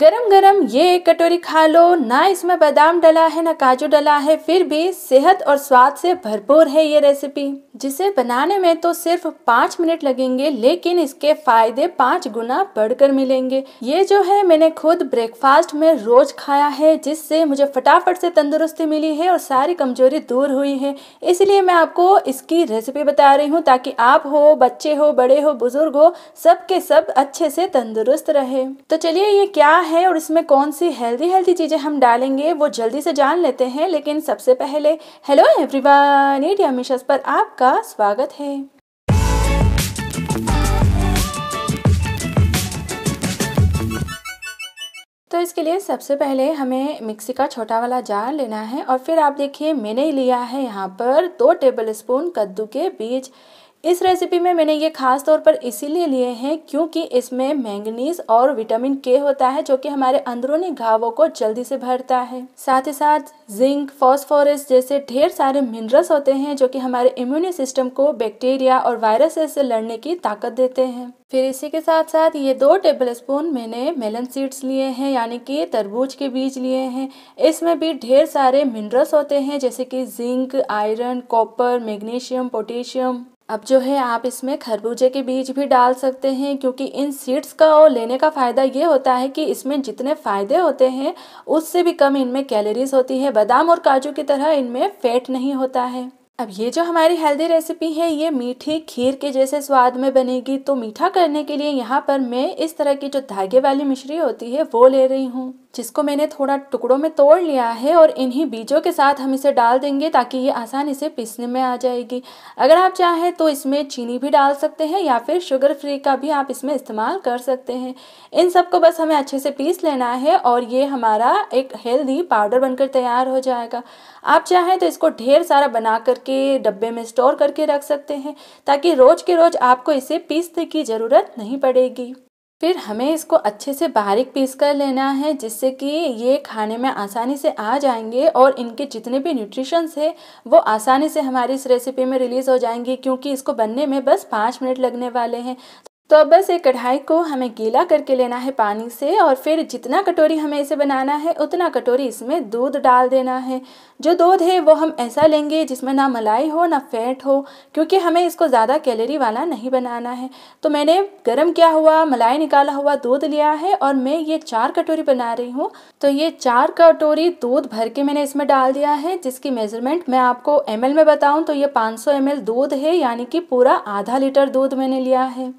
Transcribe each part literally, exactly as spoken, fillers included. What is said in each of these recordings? गरम गरम ये एक कटोरी खा लो। ना इसमें बादाम डला है ना काजू डला है, फिर भी सेहत और स्वाद से भरपूर है ये रेसिपी, जिसे बनाने में तो सिर्फ पाँच मिनट लगेंगे लेकिन इसके फायदे पाँच गुना बढ़कर मिलेंगे। ये जो है मैंने खुद ब्रेकफास्ट में रोज खाया है, जिससे मुझे फटाफट से तंदुरुस्ती मिली है और सारी कमजोरी दूर हुई है। इसलिए मैं आपको इसकी रेसिपी बता रही हूँ ताकि आप हो, बच्चे हो, बड़े हो, बुजुर्ग हो, सब के सब अच्छे से तंदुरुस्त रहे। तो चलिए ये क्या है और इसमें कौन सी हेल्दी हेल्दी चीजें हम डालेंगे वो जल्दी से जान लेते हैं। लेकिन सबसे पहले हेलो एवरीवन, ईट यम्मीशियस पर आपका स्वागत है। तो इसके लिए सबसे पहले हमें मिक्सी का छोटा वाला जार लेना है और फिर आप देखिए मैंने लिया है यहाँ पर दो टेबलस्पून कद्दू के बीज। इस रेसिपी में मैंने ये खास तौर पर इसीलिए लिए हैं क्योंकि इसमें मैंगनीज और विटामिन के होता है जो कि हमारे अंदरूनी घावों को जल्दी से भरता है। साथ ही साथ जिंक, फॉस्फोरस जैसे ढेर सारे मिनरल्स होते हैं जो कि हमारे इम्यून सिस्टम को बैक्टीरिया और वायरसेस से लड़ने की ताकत देते हैं। फिर इसी के साथ साथ ये दो टेबलस्पून मैंने मेलन सीड्स लिए हैं यानी कि तरबूज के बीज लिए हैं। इसमें भी ढेर सारे मिनरल्स होते हैं जैसे कि zinc, iron, copper, magnesium, potassium. अब जो है आप इसमें खरबूजे के बीज भी डाल सकते हैं क्योंकि इन सीड्स का और लेने का फ़ायदा ये होता है कि इसमें जितने फ़ायदे होते हैं उससे भी कम इनमें कैलोरीज होती है। बादाम और काजू की तरह इनमें फैट नहीं होता है। अब ये जो हमारी हेल्दी रेसिपी है ये मीठी खीर के जैसे स्वाद में बनेगी। तो मीठा करने के लिए यहाँ पर मैं इस तरह की जो धागे वाली मिश्री होती है वो ले रही हूँ, जिसको मैंने थोड़ा टुकड़ों में तोड़ लिया है और इन्हीं बीजों के साथ हम इसे डाल देंगे ताकि ये आसानी से पीसने में आ जाएगी। अगर आप चाहें तो इसमें चीनी भी डाल सकते हैं या फिर शुगर फ्री का भी आप इसमें इस्तेमाल कर सकते हैं। इन सबको बस हमें अच्छे से पीस लेना है और ये हमारा एक हेल्दी पाउडर बनकर तैयार हो जाएगा। आप चाहें तो इसको ढेर सारा बना करके डब्बे में स्टोर करके रख सकते हैं ताकि रोज़ के रोज़ आपको इसे पीसने की ज़रूरत नहीं पड़ेगी। फिर हमें इसको अच्छे से बारीक पीस कर लेना है जिससे कि ये खाने में आसानी से आ जाएंगे और इनके जितने भी न्यूट्रिशंस है वो आसानी से हमारी इस रेसिपी में रिलीज़ हो जाएंगी क्योंकि इसको बनने में बस पाँच मिनट लगने वाले हैं। तो अब बस एक कढ़ाई को हमें गीला करके लेना है पानी से और फिर जितना कटोरी हमें इसे बनाना है उतना कटोरी इसमें दूध डाल देना है। जो दूध है वो हम ऐसा लेंगे जिसमें ना मलाई हो ना फैट हो क्योंकि हमें इसको ज़्यादा कैलोरी वाला नहीं बनाना है। तो मैंने गर्म किया हुआ मलाई निकाला हुआ दूध लिया है और मैं ये चार कटोरी बना रही हूँ। तो ये चार कटोरी दूध भर के मैंने इसमें डाल दिया है जिसकी मेजरमेंट मैं आपको एम एल में बताऊँ तो ये पाँच सौ एम एल दूध है यानी कि पूरा आधा लीटर दूध मैंने लिया है।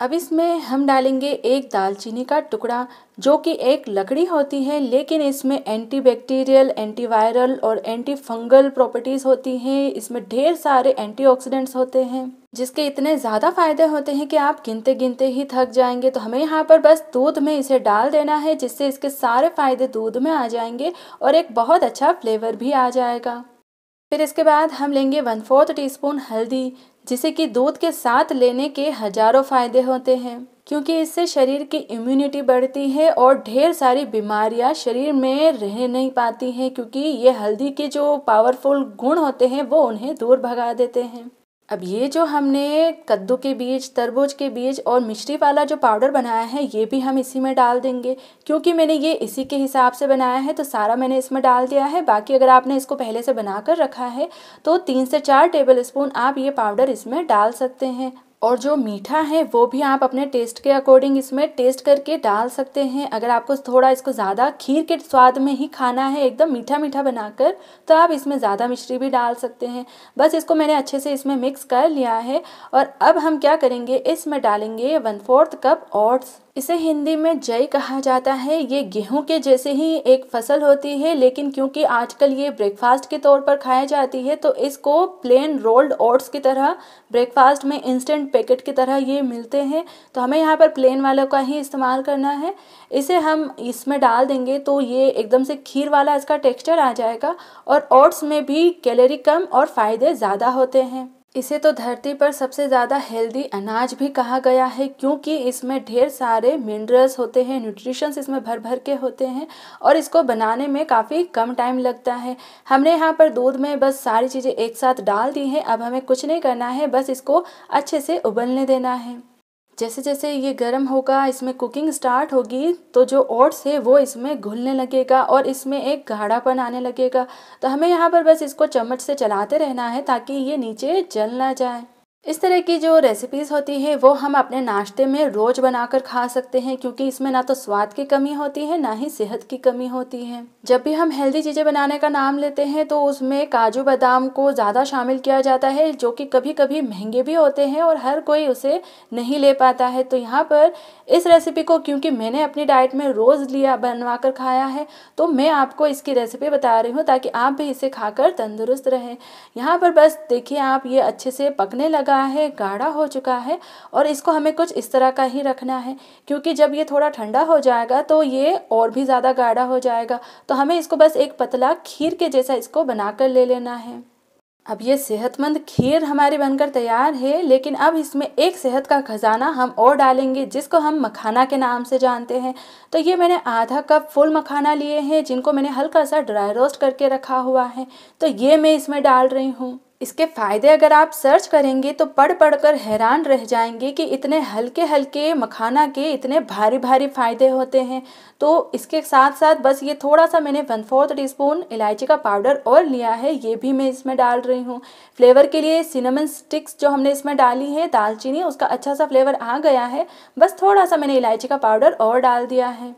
अब इसमें हम डालेंगे एक दालचीनी का टुकड़ा जो कि एक लकड़ी होती है लेकिन इसमें एंटीबैक्टीरियल, एंटीवायरल और एंटी फंगल प्रॉपर्टीज़ होती हैं। इसमें ढेर सारे एंटीऑक्सीडेंट्स होते हैं जिसके इतने ज़्यादा फायदे होते हैं कि आप गिनते गिनते ही थक जाएंगे। तो हमें यहाँ पर बस दूध में इसे डाल देना है जिससे इसके सारे फ़ायदे दूध में आ जाएंगे और एक बहुत अच्छा फ्लेवर भी आ जाएगा। फिर इसके बाद हम लेंगे वन फोर्थ टी स्पून हल्दी, जिसे कि दूध के साथ लेने के हजारों फायदे होते हैं क्योंकि इससे शरीर की इम्यूनिटी बढ़ती है और ढेर सारी बीमारियां शरीर में रह नहीं पाती हैं क्योंकि ये हल्दी के जो पावरफुल गुण होते हैं वो उन्हें दूर भगा देते हैं। अब ये जो हमने कद्दू के बीज, तरबूज के बीज और मिश्री वाला जो पाउडर बनाया है ये भी हम इसी में डाल देंगे क्योंकि मैंने ये इसी के हिसाब से बनाया है तो सारा मैंने इसमें डाल दिया है। बाकी अगर आपने इसको पहले से बना कर रखा है तो तीन से चार टेबलस्पून आप ये पाउडर इसमें डाल सकते हैं और जो मीठा है वो भी आप अपने टेस्ट के अकॉर्डिंग इसमें टेस्ट करके डाल सकते हैं। अगर आपको थोड़ा इसको ज़्यादा खीर के स्वाद में ही खाना है एकदम मीठा मीठा बनाकर तो आप इसमें ज़्यादा मिश्री भी डाल सकते हैं। बस इसको मैंने अच्छे से इसमें मिक्स कर लिया है और अब हम क्या करेंगे, इसमें डालेंगे वन फोर्थ कप ओट्स। इसे हिंदी में जई कहा जाता है। ये गेहूं के जैसे ही एक फसल होती है लेकिन क्योंकि आजकल ये ब्रेकफास्ट के तौर पर खाई जाती है तो इसको प्लेन रोल्ड ओट्स की तरह ब्रेकफास्ट में इंस्टेंट पैकेट की तरह ये मिलते हैं तो हमें यहाँ पर प्लेन वालों का ही इस्तेमाल करना है। इसे हम इसमें डाल देंगे तो ये एकदम से खीर वाला इसका टेक्स्चर आ जाएगा और ओट्स में भी कैलोरी कम और फ़ायदे ज़्यादा होते हैं। इसे तो धरती पर सबसे ज़्यादा हेल्दी अनाज भी कहा गया है क्योंकि इसमें ढेर सारे मिनरल्स होते हैं, न्यूट्रिशंस इसमें भर भर के होते हैं और इसको बनाने में काफ़ी कम टाइम लगता है। हमने यहाँ पर दूध में बस सारी चीज़ें एक साथ डाल दी हैं। अब हमें कुछ नहीं करना है, बस इसको अच्छे से उबलने देना है। जैसे जैसे ये गर्म होगा, इसमें कुकिंग स्टार्ट होगी तो जो ओट्स है वो इसमें घुलने लगेगा और इसमें एक गाढ़ापन आने लगेगा। तो हमें यहाँ पर बस इसको चम्मच से चलाते रहना है ताकि ये नीचे जल ना जाए। इस तरह की जो रेसिपीज़ होती है वो हम अपने नाश्ते में रोज़ बनाकर खा सकते हैं, क्योंकि इसमें ना तो स्वाद की कमी होती है ना ही सेहत की कमी होती है। जब भी हम हेल्दी चीज़ें बनाने का नाम लेते हैं तो उसमें काजू बादाम को ज़्यादा शामिल किया जाता है, जो कि कभी कभी महंगे भी होते हैं और हर कोई उसे नहीं ले पाता है। तो यहाँ पर इस रेसिपी को क्योंकि मैंने अपनी डाइट में रोज़ लिया बनवा कर खाया है, तो मैं आपको इसकी रेसिपी बता रही हूँ ताकि आप भी इसे खाकर तंदुरुस्त रहें। यहाँ पर बस देखिए आप, ये अच्छे से पकने लगा है, गाढ़ा हो चुका है और इसको हमें कुछ इस तरह का ही रखना है, क्योंकि जब ये थोड़ा ठंडा हो जाएगा तो ये और भी ज़्यादा गाढ़ा हो जाएगा। तो हमें इसको बस एक पतला खीर के जैसा इसको बनाकर ले लेना है। अब ये सेहतमंद खीर हमारी बनकर तैयार है, लेकिन अब इसमें एक सेहत का खजाना हम और डालेंगे जिसको हम मखाना के नाम से जानते हैं। तो ये मैंने आधा कप फुल मखाना लिए हैं, जिनको मैंने हल्का सा ड्राई रोस्ट करके रखा हुआ है, तो ये मैं इसमें डाल रही हूँ। इसके फ़ायदे अगर आप सर्च करेंगे तो पढ़ पढ़ कर हैरान रह जाएंगे कि इतने हल्के हल्के मखाना के इतने भारी भारी फ़ायदे होते हैं। तो इसके साथ साथ बस ये थोड़ा सा मैंने वन फोर्थ टी स्पून इलायची का पाउडर और लिया है, ये भी मैं इसमें डाल रही हूँ। फ्लेवर के लिए सिनेमन स्टिक्स जो हमने इसमें डाली है दालचीनी, उसका अच्छा सा फ्लेवर आ गया है। बस थोड़ा सा मैंने इलायची का पाउडर और डाल दिया है।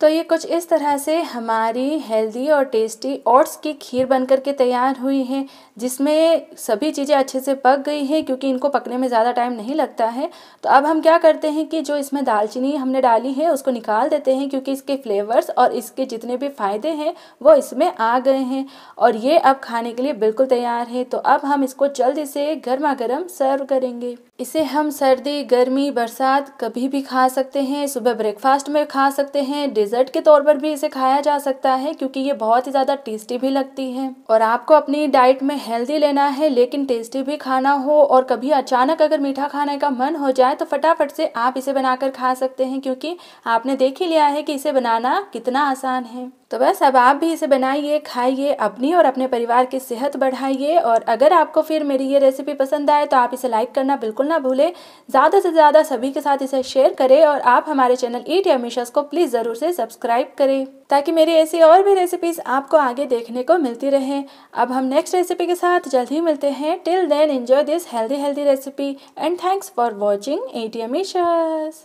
तो ये कुछ इस तरह से हमारी हेल्दी और टेस्टी ओट्स की खीर बनकर के तैयार हुई है, जिसमें सभी चीज़ें अच्छे से पक गई हैं, क्योंकि इनको पकने में ज़्यादा टाइम नहीं लगता है। तो अब हम क्या करते हैं कि जो इसमें दालचीनी हमने डाली है उसको निकाल देते हैं, क्योंकि इसके फ्लेवर्स और इसके जितने भी फ़ायदे हैं वो इसमें आ गए हैं और ये अब खाने के लिए बिल्कुल तैयार है। तो अब हम इसको जल्दी से गर्मा गर्म सर्व करेंगे। इसे हम सर्दी, गर्मी, बरसात कभी भी खा सकते हैं। सुबह ब्रेकफास्ट में खा सकते हैं, डिज़र्ट के तौर पर भी इसे खाया जा सकता है, क्योंकि ये बहुत ही ज़्यादा टेस्टी भी लगती है। और आपको अपनी डाइट में हेल्दी लेना है लेकिन टेस्टी भी खाना हो और कभी अचानक अगर मीठा खाने का मन हो जाए तो फटाफट से आप इसे बनाकर खा सकते हैं, क्योंकि आपने देख ही लिया है कि इसे बनाना कितना आसान है। तो बस अब आप भी इसे बनाइए, खाइए, अपनी और अपने परिवार की सेहत बढ़ाइए। और अगर आपको फिर मेरी ये रेसिपी पसंद आए तो आप इसे लाइक करना बिल्कुल ना भूलें, ज़्यादा से ज़्यादा सभी के साथ इसे शेयर करें और आप हमारे चैनल ईट यम्मिशियस को प्लीज़ ज़रूर से सब्सक्राइब करें ताकि मेरी ऐसी और भी रेसिपीज़ आपको आगे देखने को मिलती रहें। अब हम नेक्स्ट रेसिपी के साथ जल्द ही मिलते हैं। Till then enjoy this healthy healthy recipe and thanks for watching eat यम्मिशियस।